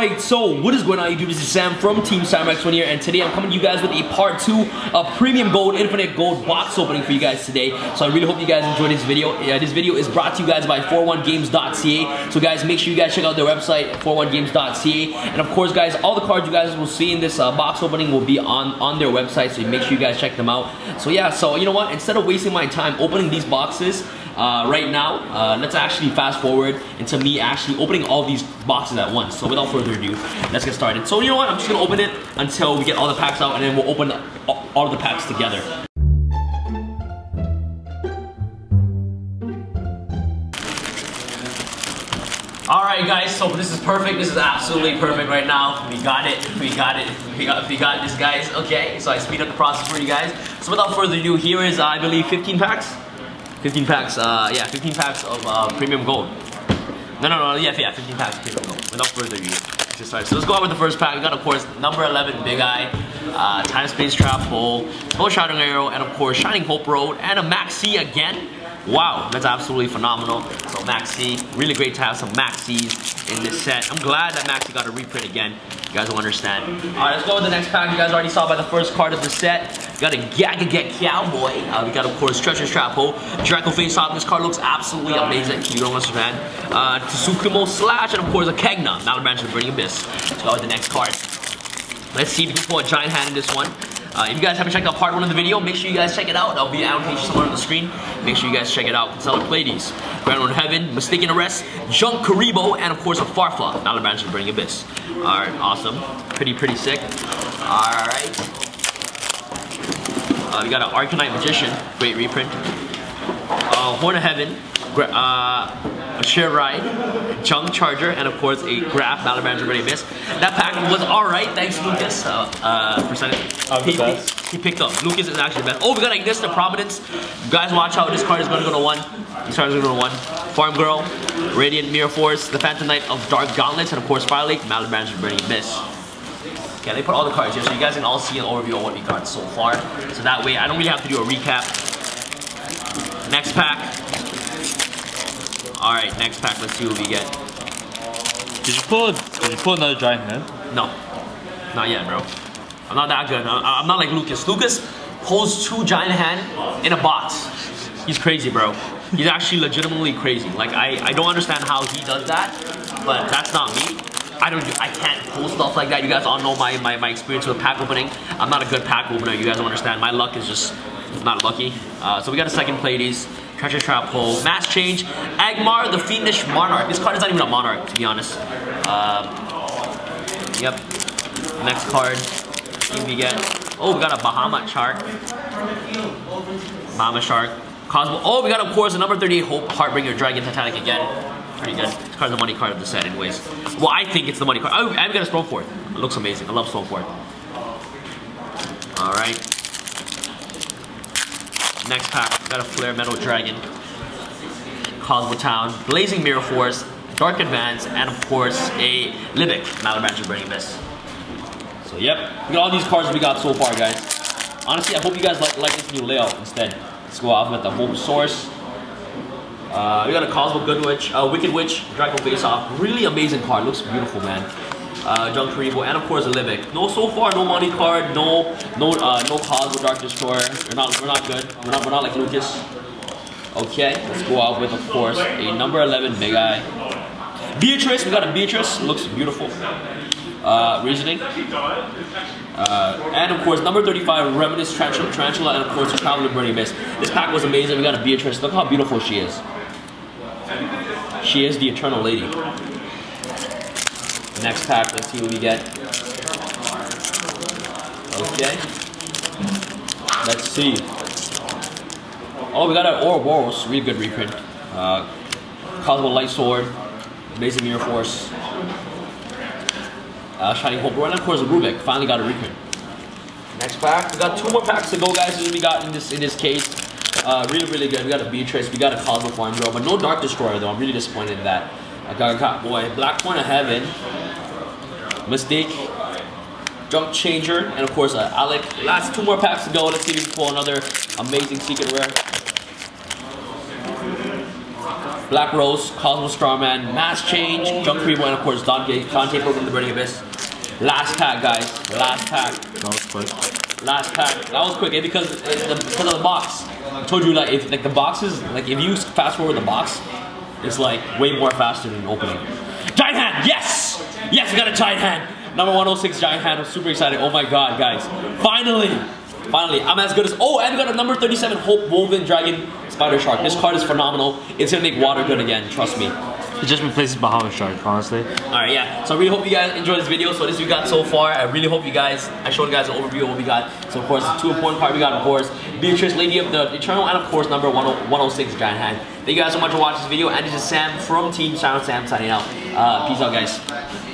Alright, so what is going on, YouTube? This is Sam from Team Samurai X1 here, and today I'm coming to you guys with a part 2 of Premium Gold, Infinite Gold box opening for you guys today. So I really hope you guys enjoy this video. This video is brought to you guys by 401Games.ca. So guys, make sure you guys check out their website, 401Games.ca. And of course, guys, all the cards you guys will see in this box opening will be on their website, so make sure you guys check them out. So yeah, so you know what? Instead of wasting my time opening these boxes, right now, let's actually fast forward into me actually opening all these boxes at once. So without further ado, let's get started. So you know what, I'm just gonna open it until we get all the packs out, and then we'll open all of the packs together. Alright guys, so this is perfect. This is absolutely perfect right now. We got it. We got this, guys. Okay, so I speed up the process for you guys. So without further ado, here is, I believe, 15 packs. 15 packs, yeah, 15 packs of Premium Gold. No, yeah, 15 packs of Premium Gold. Without further ado, just right. So let's go out with the first pack. We got, of course, number 11, Big Eye, Time Space Trap Hole, Shadow Arrow, and of course, Shining Hope Road, and a Maxi again. Wow, that's absolutely phenomenal. So Maxi, really great to have some Maxis in this set. I'm glad that Maxi got a reprint again. You guys will understand. Alright, let's go with the next pack. You guys already saw by the first card of the set. We got a Gagaga Cowboy. We got, of course, Treacherous Trap Hole, Draco Face Off. This card looks absolutely amazing. You don't understand. Tsukumo Slash, and of course, a Kegna. Malebranche and Burning Abyss. Let's go with the next card. Let's see if we can pull a giant hand in this one. If you guys haven't checked out part 1 of the video, make sure you guys check it out. I'll be out here somewhere on the screen. Make sure you guys check it out. Catalan Plateys, Grand Horn of Heaven, Mistaken Arrest, Junk Karibo, and of course a Farfla. Malebranche and Burning Abyss. Alright, awesome. Pretty sick. Alright. We got an Arcanite Magician. Great reprint. Horn of Heaven. A Sheer Ride, Junk Charger, and of course a Graff, Malebranche, Burning Abyss. That pack was alright, thanks Lucas for sending it. He picked up. Lucas is actually best. Oh, we got Ignis to Providence. You guys watch out, this card is gonna go to 1. This card is gonna go to 1. Farm Girl, Radiant Mirror Force, the Phantom Knight of Dark Gauntlets, and of course Fire Lake, Malebranche, Burning Abyss. Okay, they put all the cards here, so you guys can all see an overview of what we got so far. So that way I don't really have to do a recap. Next pack. Alright, next pack, let's see what we get. Did you pull another giant hand? No. Not yet, bro. I'm not that good. I'm not like Lucas. Lucas pulls 2 giant hand in a box. He's crazy, bro. He's actually legitimately crazy. Like, I don't understand how he does that, but that's not me. I can't pull stuff like that. You guys all know my experience with pack opening. I'm not a good pack opener, you guys don't understand. My luck is just not lucky. So we got a second Plateys. Treasure Trap Hole, Mass Change, Agmar, the Fiendish Monarch. This card is not even a Monarch, to be honest. Yep. Next card. What do we get? Oh, we got a Bahama Shark. Bahama Shark. Cosmo. Oh, we got, of course, a number 38 Hope, Heartbringer, Dragon, Titanic again. Pretty good. This card's the money card of the set, anyways. Well, I think it's the money card. Oh, and we got a Stoneforth. It looks amazing. I love Stoneforth. Alright. Next pack, got a Flare Metal Dragon, Cosmo Town, Blazing Mirror Force, Dark Advance, and of course a Libic, Malebranche Burning Abyss. So yep, we got all these cards we got so far, guys. Honestly, I hope you guys like this new layout instead. Let's go out with the Hope Source. We got a Cosmo Good Witch, Wicked Witch, Draco Face Off. Really amazing card, looks beautiful, man. Junk Karibo, and of course a Libic. No, so far no money card, no Cosmo Dark Destroyer. We're not good. We're not like Lucas. Okay, let's go out with, of course, a number 11 Big Eye. Beatrice, we got a Beatrice. Looks beautiful. Reasoning. And of course number 35 Reminisce Tarantula, and of course Traveler Burning Abyss. This pack was amazing. We got a Beatrice. Look how beautiful she is. She is the Eternal Lady. Next pack, let's see what we get. Okay. Let's see. Oh, we got an Ouroboros, really good reprint. Cosmo Light Sword, Blazing Mirror Force, Shining Hope Road, and of course a Rubik. Finally got a reprint. Next pack, we got 2 more packs to go, guys. This is what we got in this case. Really good. We got a Beatrice, we got a Cosmo Farm Girl, but no Dark Destroyer though. I'm really disappointed in that. A Gagaga Cowboy, Black Horn of Heaven, Mistake, Junk Changer, and of course Alec. Last 2 more packs to go. Let's see if we can pull another amazing secret rare. Black Rose, Cosmo Starman, Mass Change, Junk Karibo, and of course Dante from the Burning Abyss. Last pack, guys. Last pack. That was quick. Last pack. That was quick, because of the box. I told you, like, if like the boxes, like if you fast forward the box, it's like way more faster than opening. Giant hand, yes, yes, we got a giant hand. Number 106 giant hand. I'm super excited. Oh my god, guys! Finally, finally, I'm as good as. Oh, and we got a number 37 Hope Woven Dragon Spider Shark. This card is phenomenal. It's gonna make water good again. Trust me. It just replaces Bahama Shark, honestly. Alright, yeah. So I really hope you guys enjoyed this video. So this we got so far. I really hope you guys, I showed you guys an overview of what we got. So of course, the two important cards we got, of course, Beatrice, Lady of the Eternal, and of course, number 106, Giant Hand. Thank you guys so much for watching this video. And this is Sam from Team Samurai X1 signing out. Peace out, guys.